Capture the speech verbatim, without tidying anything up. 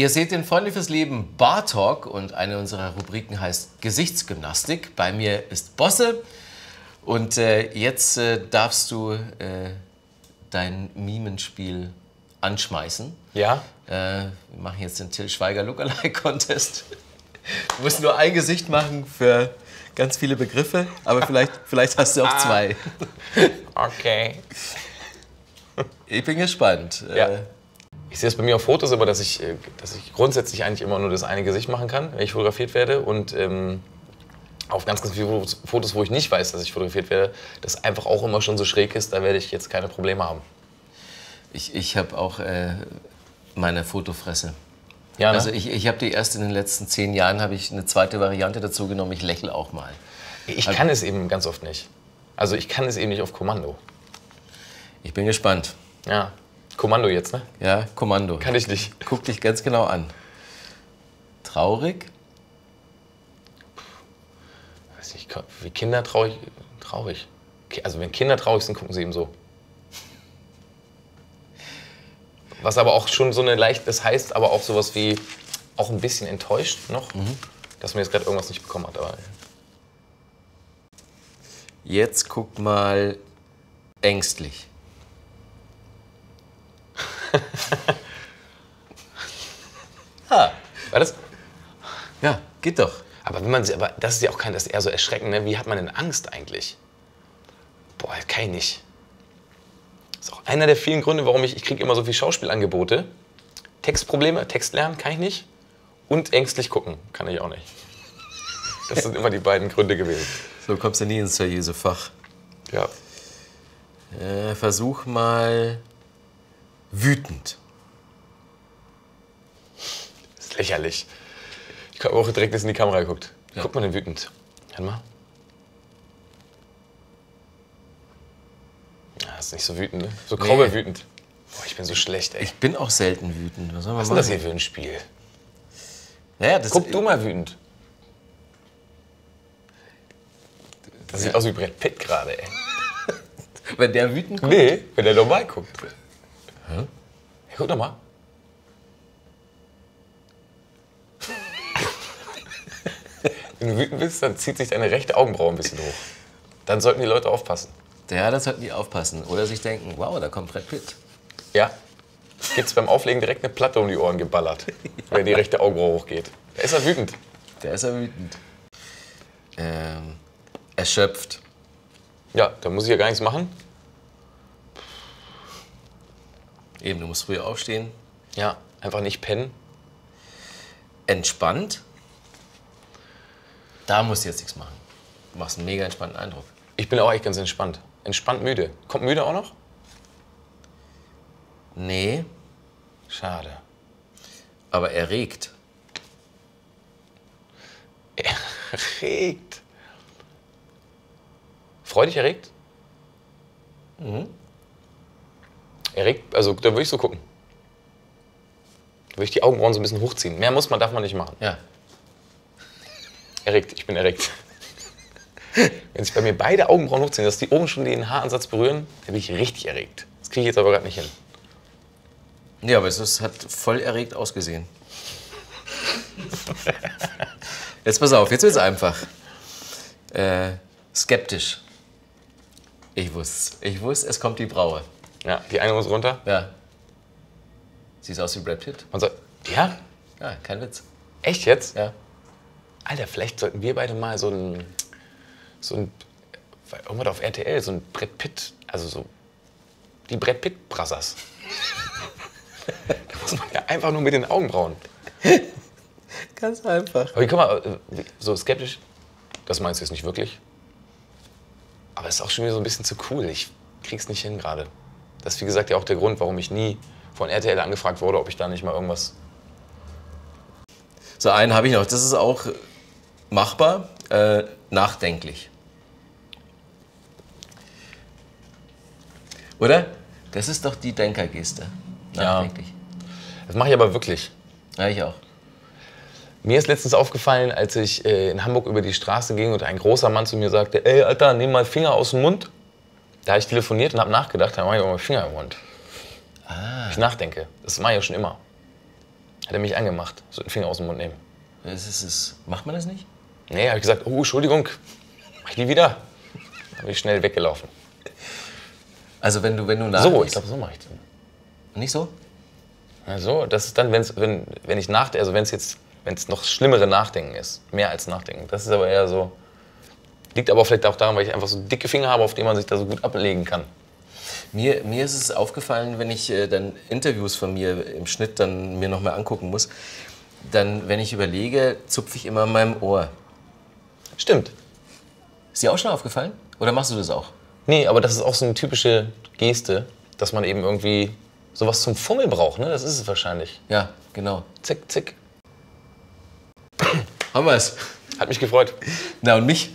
Ihr seht den Freunde fürs Leben Bar-Talk und eine unserer Rubriken heißt Gesichtsgymnastik. Bei mir ist Bosse und äh, jetzt äh, darfst du äh, dein Mimenspiel anschmeißen. Ja. Äh, wir machen jetzt den Til Schweiger Lookalike-Contest. Du musst nur ein Gesicht machen für ganz viele Begriffe, aber vielleicht, vielleicht hast du auch zwei. Okay. Ich bin gespannt. Ja. Äh, Ich sehe es bei mir auf Fotos, aber dass ich, dass ich grundsätzlich eigentlich immer nur das eine Gesicht machen kann, wenn ich fotografiert werde. Und ähm, auf ganz, ganz viele Fotos, wo ich nicht weiß, dass ich fotografiert werde, das einfach auch immer schon so schräg ist, da werde ich jetzt keine Probleme haben. Ich, ich habe auch äh, meine Fotofresse. Ja, ne? Also ich, ich habe die erst in den letzten zehn Jahren, habe ich eine zweite Variante dazu genommen, ich lächle auch mal. Ich kann also, es eben ganz oft nicht. Also ich kann es eben nicht auf Kommando. Ich bin gespannt. Ja. Kommando jetzt, ne? Ja, Kommando. Kann ich nicht. Guck dich ganz genau an. Traurig? Weiß nicht, wie Kinder traurig, traurig. Also wenn Kinder traurig sind, gucken sie eben so. Was aber auch schon so eine leichte, das heißt aber auch sowas wie, auch ein bisschen enttäuscht noch, mhm. dass man jetzt gerade irgendwas nicht bekommen hat. Aber jetzt guck mal ängstlich. Ha, war das? Ja, geht doch. Aber wenn man sie, aber das ist ja auch kein, das ist eher so erschreckend, ne? Wie hat man denn Angst eigentlich? Boah, kann ich nicht. Das ist auch einer der vielen Gründe, warum ich, ich kriege immer so viele Schauspielangebote. Textprobleme, Text lernen kann ich nicht. Und ängstlich gucken kann ich auch nicht. Das sind immer die beiden Gründe gewesen. So kommst du nie ins seriöse Fach. Ja. Äh, versuch mal... Wütend. Das ist lächerlich. Ich habe auch direkt, dass in die Kamera guckt. Ja. Guckt man denn wütend? Hör mal. Ja, das ist nicht so wütend, ne? So kaum nee. wütend. Boah, ich bin so schlecht, ey. Ich bin auch selten wütend. Was, soll man Was ist das hier für ein Spiel? Naja, das Guck du mal wütend. Das ja. sieht aus wie Brad Pitt gerade, ey. Wenn der wütend guckt? Nee, wenn der normal guckt. Ja, guck doch mal. Wenn du wütend bist, dann zieht sich deine rechte Augenbraue ein bisschen hoch. Dann sollten die Leute aufpassen. Ja, dann sollten die aufpassen. Oder sich denken, wow, da kommt Brad Pitt. Ja, gibt's beim Auflegen direkt eine Platte um die Ohren geballert, wenn die rechte Augenbraue hochgeht. Da ist er wütend. Da ist er wütend. Ähm, erschöpft. Ja, da muss ich ja gar nichts machen. Eben, du musst früh aufstehen. Ja, einfach nicht pennen. Entspannt. Da musst du jetzt nichts machen. Du machst einen mega entspannten Eindruck. Ich bin auch echt ganz entspannt. Entspannt müde. Kommt müde auch noch? Nee. Schade. Aber erregt. Erregt. Freudig erregt? Mhm. Erregt, also da würde ich so gucken. Da würde ich die Augenbrauen so ein bisschen hochziehen. Mehr muss man, darf man nicht machen. Ja. Erregt, ich bin erregt. Wenn sich bei mir beide Augenbrauen hochziehen, dass die oben schon den Haaransatz berühren, dann bin ich richtig erregt. Das kriege ich jetzt aber gerade nicht hin. Ja, aber es hat voll erregt ausgesehen. Jetzt pass auf, jetzt wird's einfach. Äh, skeptisch. Ich wusste, ich wusste, es kommt die Braue. Ja, die eine muss runter. Ja. Sieht aus wie Brad Pitt. Man soll, ja? Ja, kein Witz. Echt jetzt? Ja. Alter, vielleicht sollten wir beide mal so ein, so ein, irgendwann auf R T L, so ein Brad Pitt, also so, die Brad Pitt Brassers. Da muss man ja einfach nur mit den Augenbrauen. Ganz einfach. Aber guck mal, so skeptisch, das meinst du jetzt nicht wirklich. Aber es ist auch schon wieder so ein bisschen zu cool, ich krieg's nicht hin gerade. Das ist, wie gesagt, ja auch der Grund, warum ich nie von R T L angefragt wurde, ob ich da nicht mal irgendwas... So einen habe ich noch. Das ist auch machbar, äh, nachdenklich. Oder? Das ist doch die Denkergeste. Nachdenklich. Ja. Das mache ich aber wirklich. Ja, ich auch. Mir ist letztens aufgefallen, als ich äh, in Hamburg über die Straße ging und ein großer Mann zu mir sagte, ey, Alter, nimm mal Finger aus dem Mund. Da habe ich telefoniert und habe nachgedacht, dann mache ich auch mal Finger im Mund. Ah. Ich nachdenke. Das mache ich ja schon immer. Hat er mich angemacht, so den Finger aus dem Mund nehmen. Das ist es. Macht man das nicht? Nee, habe ich gesagt, oh, Entschuldigung, mach ich nie wieder. Dann bin ich schnell weggelaufen. Also wenn du, wenn du nach... So, ich glaube, so mache ich das. Nicht so? Na so, das ist dann, wenn's, wenn, wenn ich nachdenke, also wenn es jetzt, wenn es noch schlimmere Nachdenken ist, mehr als Nachdenken, das ist aber eher so, liegt aber vielleicht auch daran, weil ich einfach so dicke Finger habe, auf die man sich da so gut ablegen kann. Mir, mir ist es aufgefallen, wenn ich äh, dann Interviews von mir im Schnitt dann mir noch mal angucken muss, dann, wenn ich überlege, zupfe ich immer an meinem Ohr. Stimmt. Ist dir auch schon aufgefallen? Oder machst du das auch? Nee, aber das ist auch so eine typische Geste, dass man eben irgendwie sowas zum Fummel braucht, ne? Das ist es wahrscheinlich. Ja, genau. Zick, zick. Haben wir es. Hat mich gefreut. Na und mich?